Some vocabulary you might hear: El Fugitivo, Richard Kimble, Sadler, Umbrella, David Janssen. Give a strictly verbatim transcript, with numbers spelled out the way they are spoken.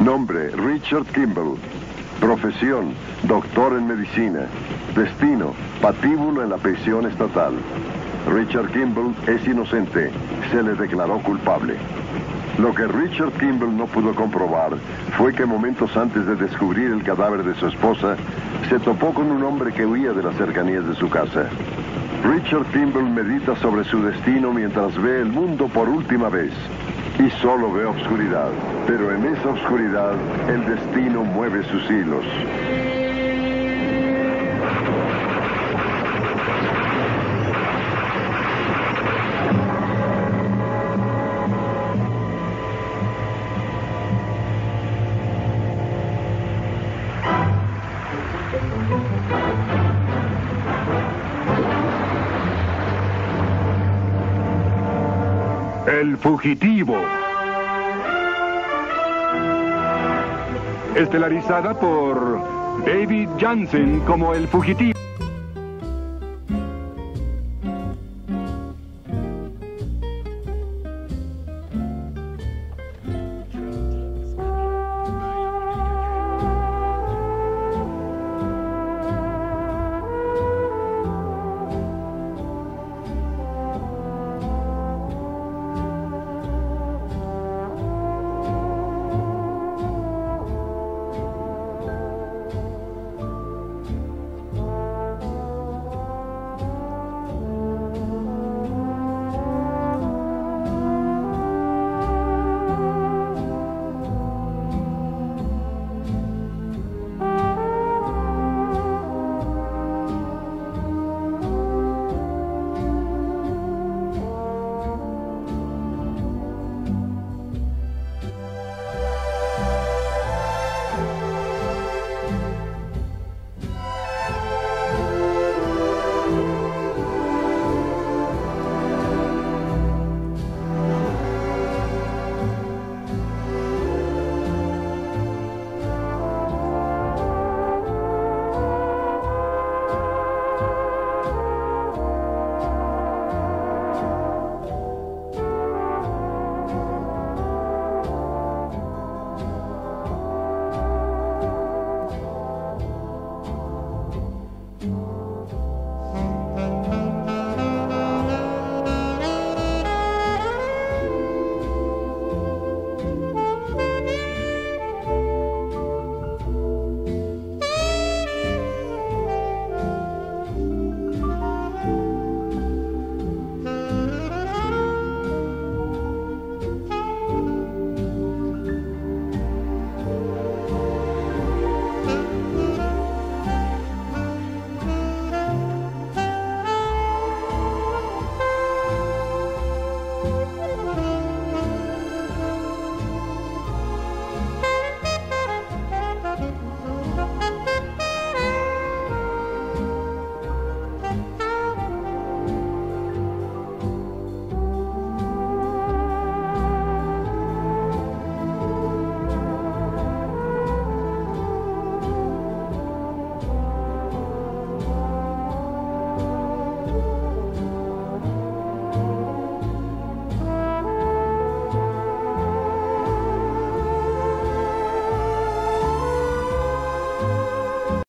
Nombre, Richard Kimble. Profesión, doctor en medicina. Destino, patíbulo en la prisión estatal. Richard Kimble es inocente. Se le declaró culpable. Lo que Richard Kimble no pudo comprobar fue que momentos antes de descubrir el cadáver de su esposa, se topó con un hombre que huía de las cercanías de su casa. Richard Kimble medita sobre su destino mientras ve el mundo por última vez. Y solo ve oscuridad. Pero en esa oscuridad, el destino mueve sus hilos. El Fugitivo. Estelarizada por David Janssen como El Fugitivo.